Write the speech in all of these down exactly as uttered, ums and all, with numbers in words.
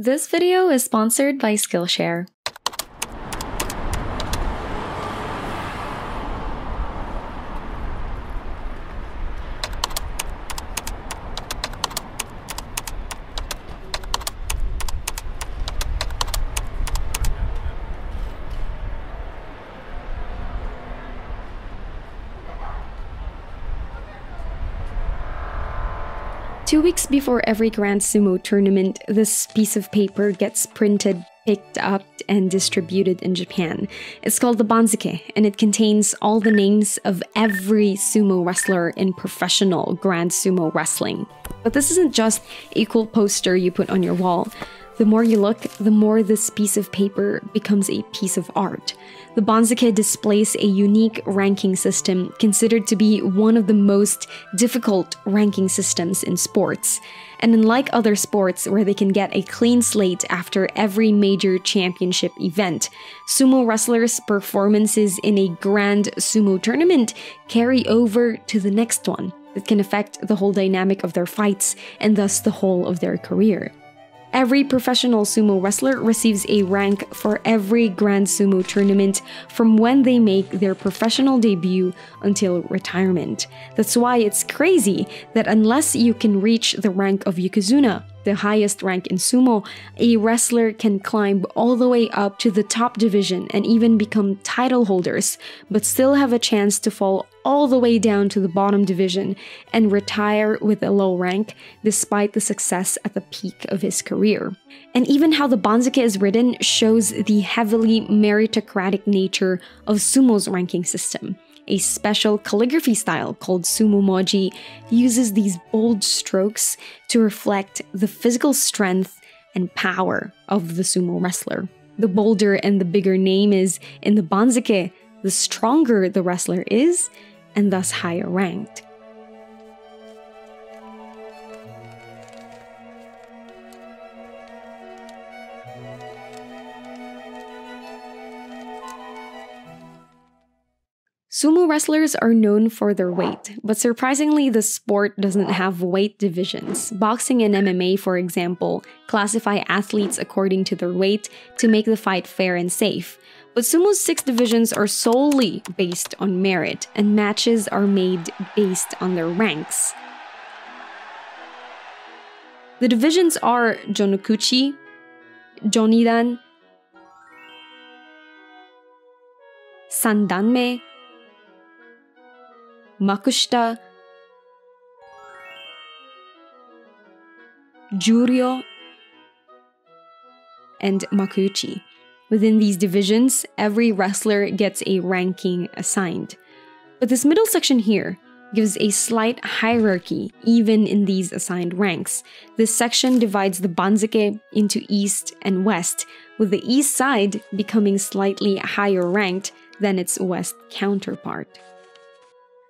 This video is sponsored by Skillshare. Two weeks before every Grand Sumo tournament, this piece of paper gets printed, picked up, and distributed in Japan. It's called the Banzuke, and it contains all the names of every sumo wrestler in professional Grand Sumo wrestling. But this isn't just a cool poster you put on your wall. The more you look, the more this piece of paper becomes a piece of art. The Banzuke displays a unique ranking system considered to be one of the most difficult ranking systems in sports. And unlike other sports where they can get a clean slate after every major championship event, sumo wrestlers' performances in a Grand Sumo tournament carry over to the next one. It can affect the whole dynamic of their fights and thus the whole of their career. Every professional sumo wrestler receives a rank for every Grand Sumo tournament from when they make their professional debut until retirement. That's why it's crazy that unless you can reach the rank of Yokozuna, the highest rank in sumo, a wrestler can climb all the way up to the top division and even become title holders, but still have a chance to fall all the way down to the bottom division and retire with a low rank despite the success at the peak of his career. And even how the Banzuke is written shows the heavily meritocratic nature of sumo's ranking system. A special calligraphy style called sumo moji uses these bold strokes to reflect the physical strength and power of the sumo wrestler. The bolder and the bigger name is in the Banzuke, the stronger the wrestler is, and thus higher ranked. Sumo wrestlers are known for their weight, but surprisingly, the sport doesn't have weight divisions. Boxing and M M A, for example, classify athletes according to their weight to make the fight fair and safe. But sumo's six divisions are solely based on merit, and matches are made based on their ranks. The divisions are Jonokuchi, Jonidan, Sandanme, Makushita, Juryo, and Makuuchi. Within these divisions, every wrestler gets a ranking assigned. But this middle section here gives a slight hierarchy even in these assigned ranks. This section divides the Banzuke into East and West, with the East side becoming slightly higher ranked than its West counterpart.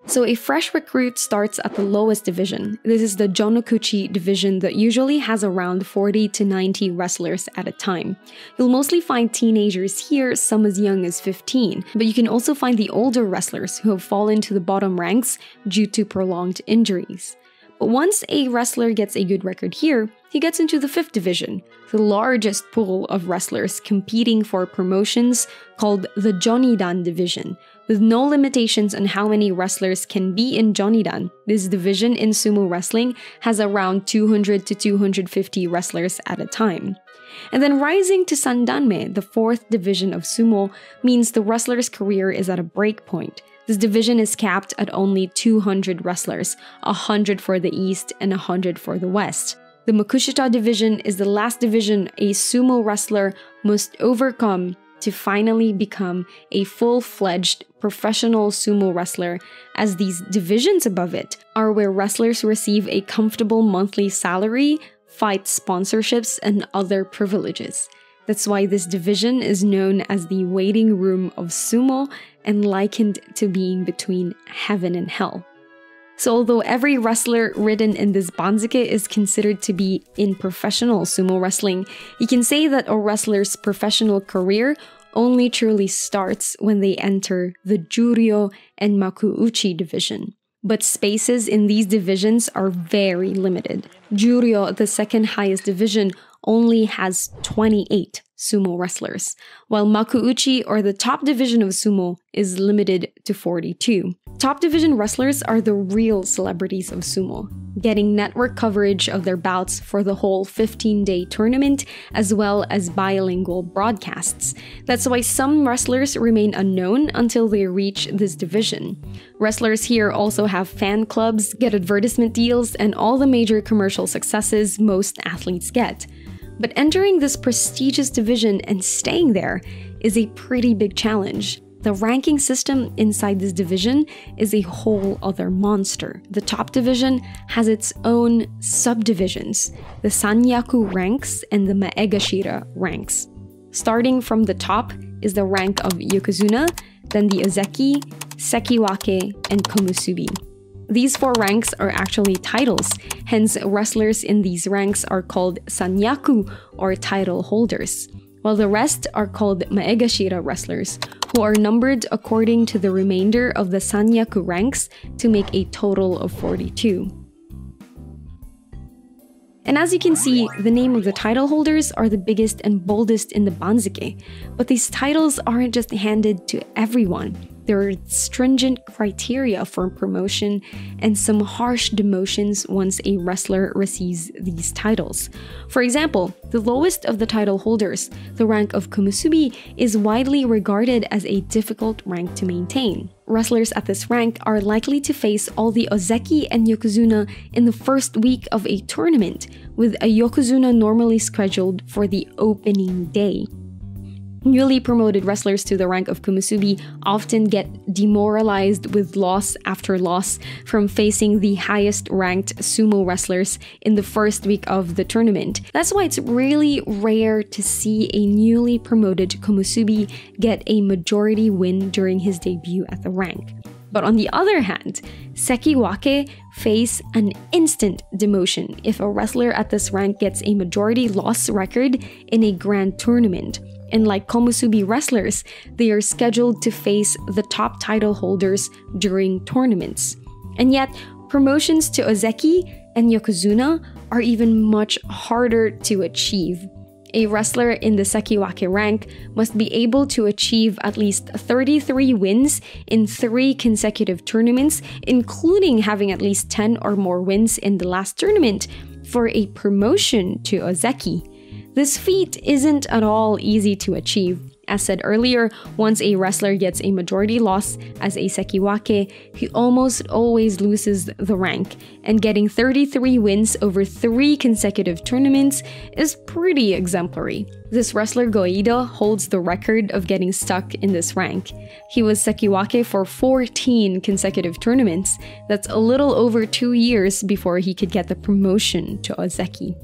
So a fresh recruit starts at the lowest division. This is the Jonokuchi division that usually has around forty to ninety wrestlers at a time. You'll mostly find teenagers here, some as young as fifteen, but you can also find the older wrestlers who have fallen to the bottom ranks due to prolonged injuries. But once a wrestler gets a good record here, he gets into the fifth division, the largest pool of wrestlers competing for promotions called the Jonidan division. With no limitations on how many wrestlers can be in Jonidan, this division in sumo wrestling has around two hundred to two hundred fifty wrestlers at a time. And then rising to Sandanme, the fourth division of sumo, means the wrestler's career is at a break point. This division is capped at only two hundred wrestlers, one hundred for the East and one hundred for the West. The Makushita division is the last division a sumo wrestler must overcome to finally become a full-fledged professional sumo wrestler, as these divisions above it are where wrestlers receive a comfortable monthly salary, fight sponsorships, and other privileges. That's why this division is known as the waiting room of sumo and likened to being between heaven and hell. So although every wrestler written in this Banzuke is considered to be in professional sumo wrestling, you can say that a wrestler's professional career only truly starts when they enter the Juryo and Makuuchi division. But spaces in these divisions are very limited. Juryo, the second highest division, only has twenty-eight sumo wrestlers, while Makuuchi, or the top division of sumo, is limited to forty-two. Top division wrestlers are the real celebrities of sumo, getting network coverage of their bouts for the whole fifteen-day tournament, as well as bilingual broadcasts. That's why some wrestlers remain unknown until they reach this division. Wrestlers here also have fan clubs, get advertisement deals, and all the major commercial successes most athletes get. But entering this prestigious division and staying there is a pretty big challenge. The ranking system inside this division is a whole other monster. The top division has its own subdivisions, the Sanyaku ranks and the Maegashira ranks. Starting from the top is the rank of Yokozuna, then the Ozeki, Sekiwake, and Komusubi. These four ranks are actually titles, hence wrestlers in these ranks are called Sanyaku, or title holders, while the rest are called Maegashira wrestlers, who are numbered according to the remainder of the Sanyaku ranks to make a total of forty-two. And as you can see, the name of the title holders are the biggest and boldest in the Banzuke, but these titles aren't just handed to everyone. There are stringent criteria for promotion and some harsh demotions once a wrestler receives these titles. For example, the lowest of the title holders, the rank of Komusubi, is widely regarded as a difficult rank to maintain. Wrestlers at this rank are likely to face all the Ozeki and Yokozuna in the first week of a tournament, with a Yokozuna normally scheduled for the opening day. Newly promoted wrestlers to the rank of Komusubi often get demoralized with loss after loss from facing the highest-ranked sumo wrestlers in the first week of the tournament. That's why it's really rare to see a newly promoted Komusubi get a majority win during his debut at the rank. But on the other hand, Sekiwake face an instant demotion if a wrestler at this rank gets a majority loss record in a grand tournament. And like Komusubi wrestlers, they are scheduled to face the top title holders during tournaments. And yet, promotions to Ozeki and Yokozuna are even much harder to achieve. A wrestler in the Sekiwake rank must be able to achieve at least thirty-three wins in three consecutive tournaments, including having at least ten or more wins in the last tournament, for a promotion to Ozeki. This feat isn't at all easy to achieve. As said earlier, once a wrestler gets a majority loss as a Sekiwake, he almost always loses the rank, and getting thirty-three wins over three consecutive tournaments is pretty exemplary. This wrestler Goeido holds the record of getting stuck in this rank. He was Sekiwake for fourteen consecutive tournaments. That's a little over two years before he could get the promotion to Ozeki.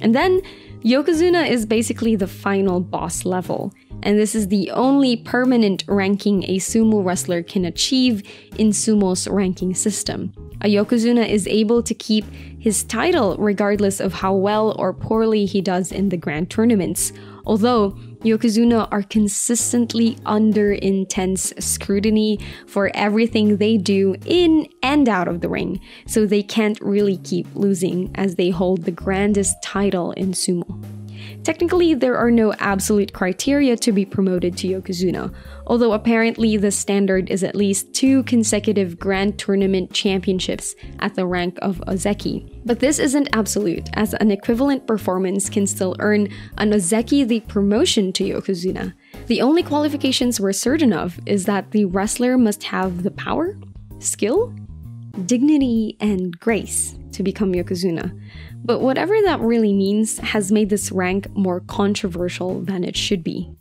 And then, Yokozuna is basically the final boss level, and this is the only permanent ranking a sumo wrestler can achieve in sumo's ranking system. A Yokozuna is able to keep his title regardless of how well or poorly he does in the grand tournaments, although Yokozuna are consistently under intense scrutiny for everything they do in and out of the ring, so they can't really keep losing as they hold the grandest title in sumo. Technically, there are no absolute criteria to be promoted to Yokozuna, although apparently the standard is at least two consecutive grand tournament championships at the rank of Ozeki. But this isn't absolute, as an equivalent performance can still earn an Ozeki the promotion to Yokozuna. The only qualifications we're certain of is that the wrestler must have the power, skill, dignity, and grace to become Yokozuna. But whatever that really means has made this rank more controversial than it should be.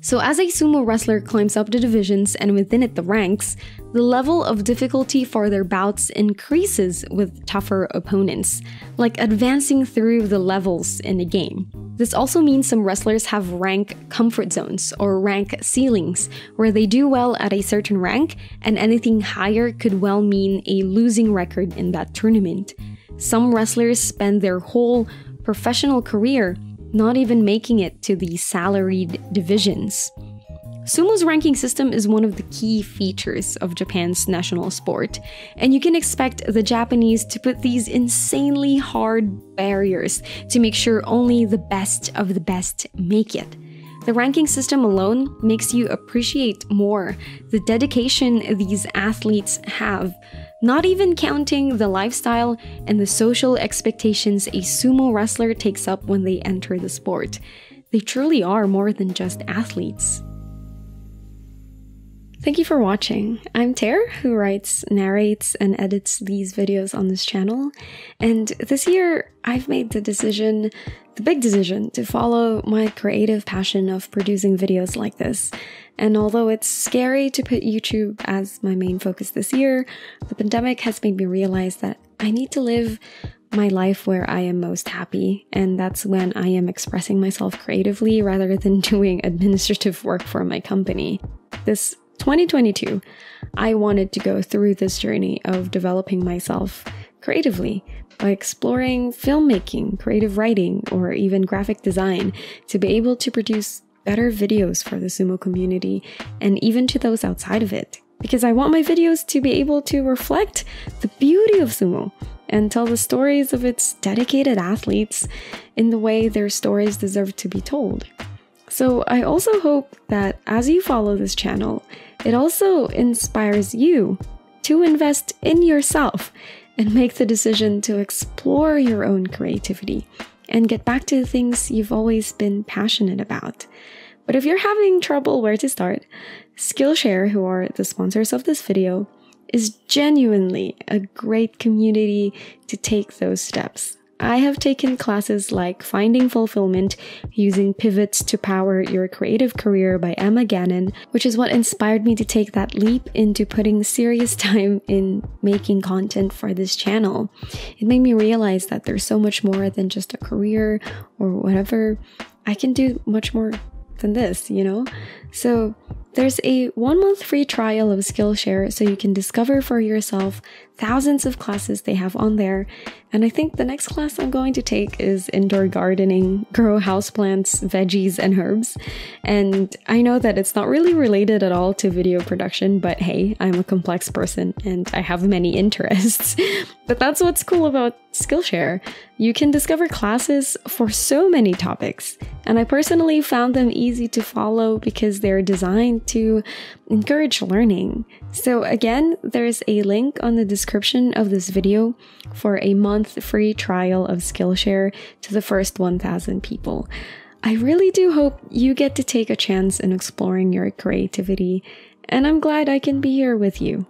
So as a sumo wrestler climbs up the divisions and within it the ranks, the level of difficulty for their bouts increases with tougher opponents, like advancing through the levels in a game. This also means some wrestlers have rank comfort zones, or rank ceilings, where they do well at a certain rank, and anything higher could well mean a losing record in that tournament. Some wrestlers spend their whole professional career not even making it to the salaried divisions. Sumo's ranking system is one of the key features of Japan's national sport, and you can expect the Japanese to put these insanely hard barriers to make sure only the best of the best make it. The ranking system alone makes you appreciate more the dedication these athletes have, not even counting the lifestyle and the social expectations a sumo wrestler takes up when they enter the sport. They truly are more than just athletes. Thank you for watching. I'm Tare, who writes, narrates, and edits these videos on this channel, and this year I've made the decision, the big decision, to follow my creative passion of producing videos like this. And although it's scary to put YouTube as my main focus this year, the pandemic has made me realize that I need to live my life where I am most happy, and that's when I am expressing myself creatively rather than doing administrative work for my company. This twenty twenty-two, I wanted to go through this journey of developing myself creatively by exploring filmmaking, creative writing, or even graphic design to be able to produce better videos for the sumo community and even to those outside of it. Because I want my videos to be able to reflect the beauty of sumo and tell the stories of its dedicated athletes in the way their stories deserve to be told. So I also hope that as you follow this channel, it also inspires you to invest in yourself and make the decision to explore your own creativity and get back to the things you've always been passionate about. But if you're having trouble where to start, Skillshare, who are the sponsors of this video, is genuinely a great community to take those steps. I have taken classes like Finding Fulfillment, Using Pivots to Power Your Creative Career by Emma Gannon, which is what inspired me to take that leap into putting serious time in making content for this channel. It made me realize that there's so much more than just a career or whatever. I can do much more than this, you know? So there's a one month free trial of Skillshare so you can discover for yourself thousands of classes they have on there. And I think the next class I'm going to take is indoor gardening, grow houseplants, veggies, and herbs. And I know that it's not really related at all to video production, but hey, I'm a complex person and I have many interests. But that's what's cool about Skillshare. You can discover classes for so many topics. And I personally found them easy to follow because they're designed to encourage learning. So again, there's a link on the description of this video for a month free trial of Skillshare to the first one thousand people. I really do hope you get to take a chance in exploring your creativity, and I'm glad I can be here with you.